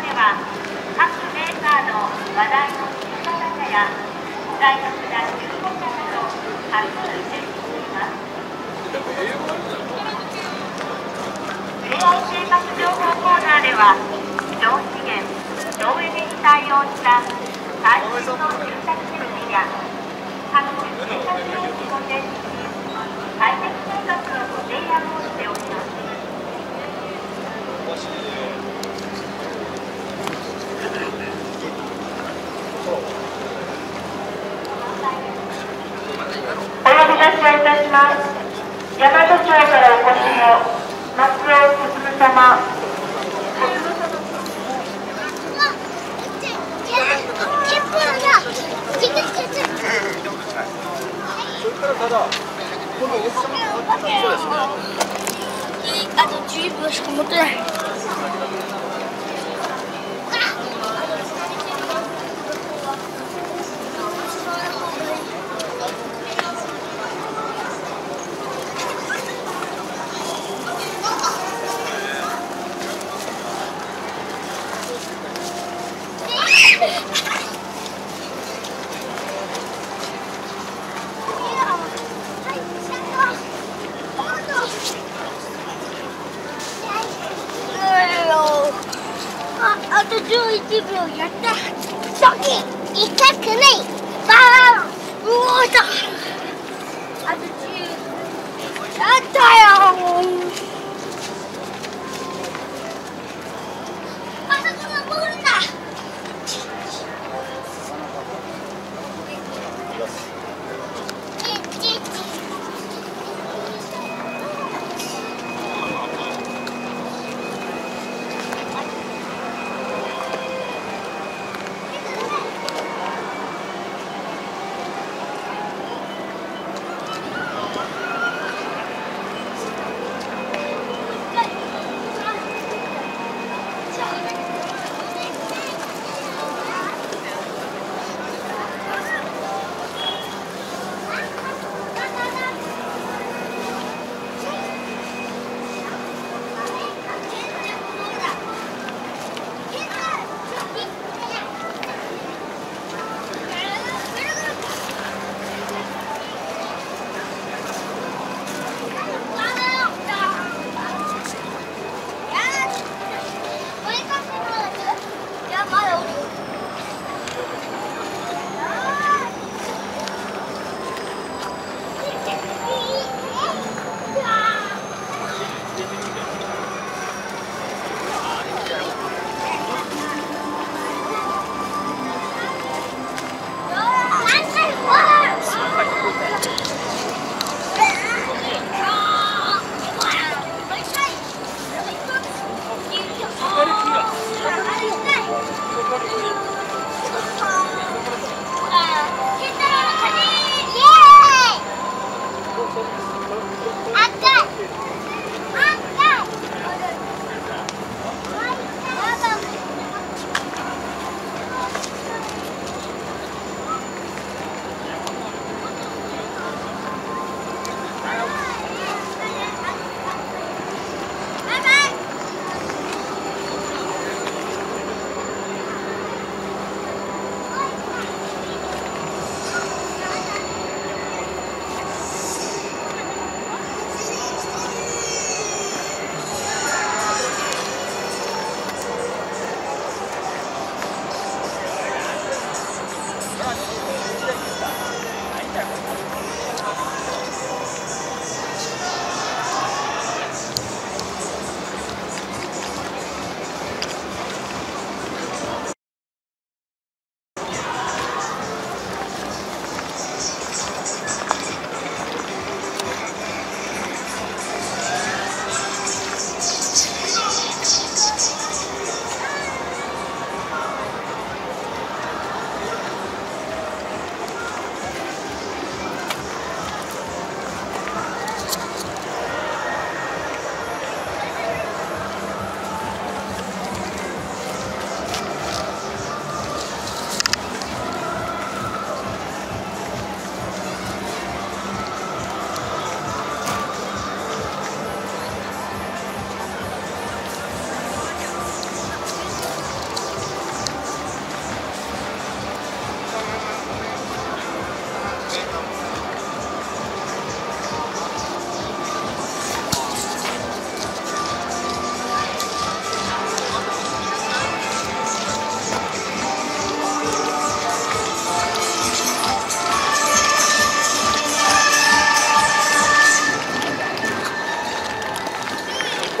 では各メーカーの話題の新型車や大特な中古車など発表しています。ふれあい生活情報コーナーでは省資源、省エネに対応した最新の住宅設備や各種生活用品を展示し、快適生活のご提案をしております。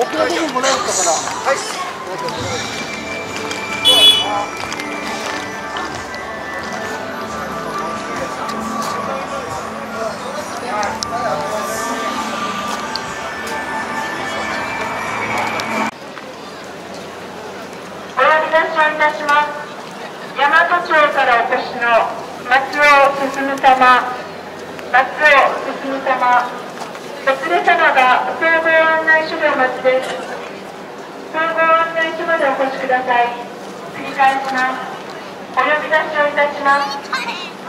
僕の分もらえたから。はい。お呼び出しをいたします。大和町からお越しの松尾進様。お連れ様が総合案内所でお待ちです。総合案内所までお越しください。繰り返します。お呼び出しをいたします。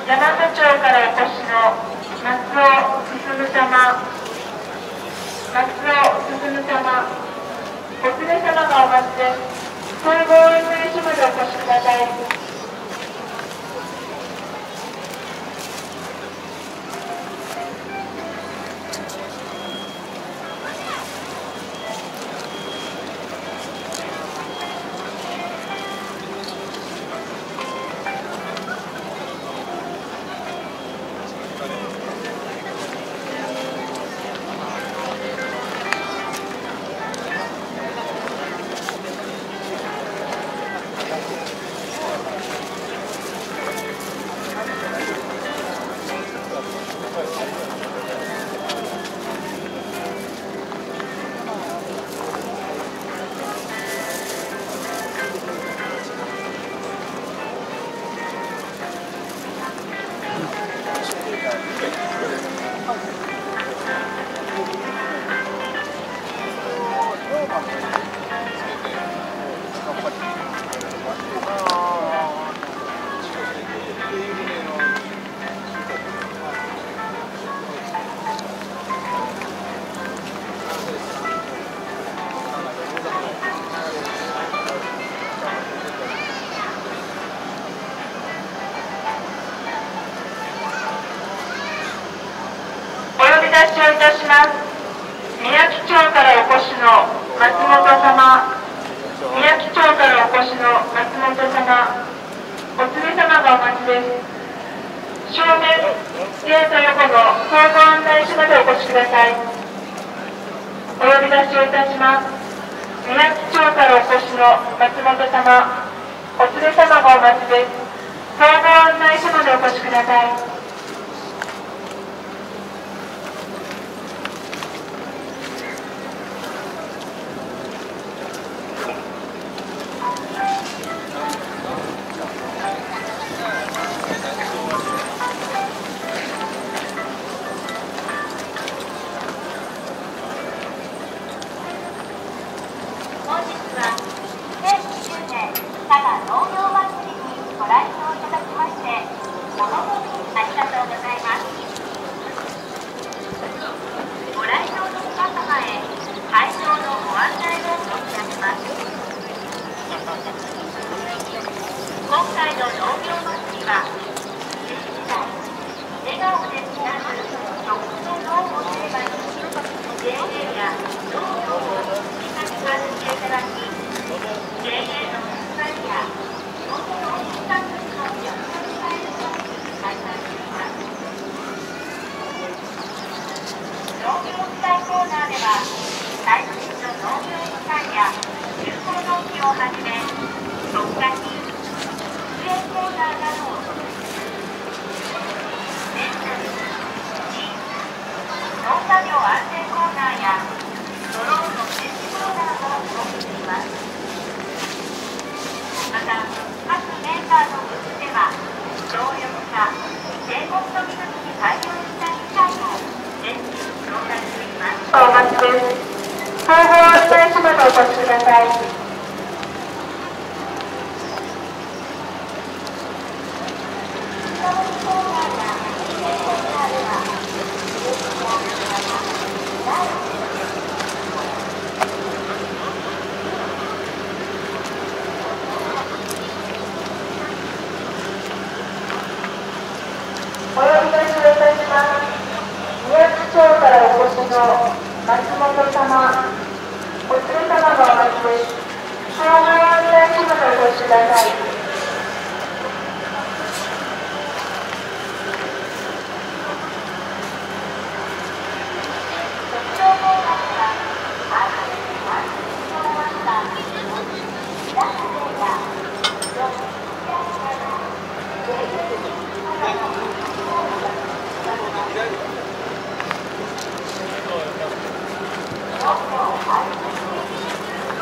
大和町からお越しの松尾進様、お連れ様がお待ちです。総合案内所までお越しください。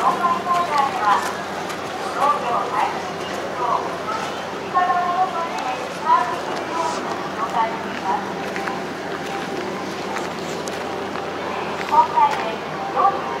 東海道新幹線の運行、新潟の路線へサービス利用者に紹介しています。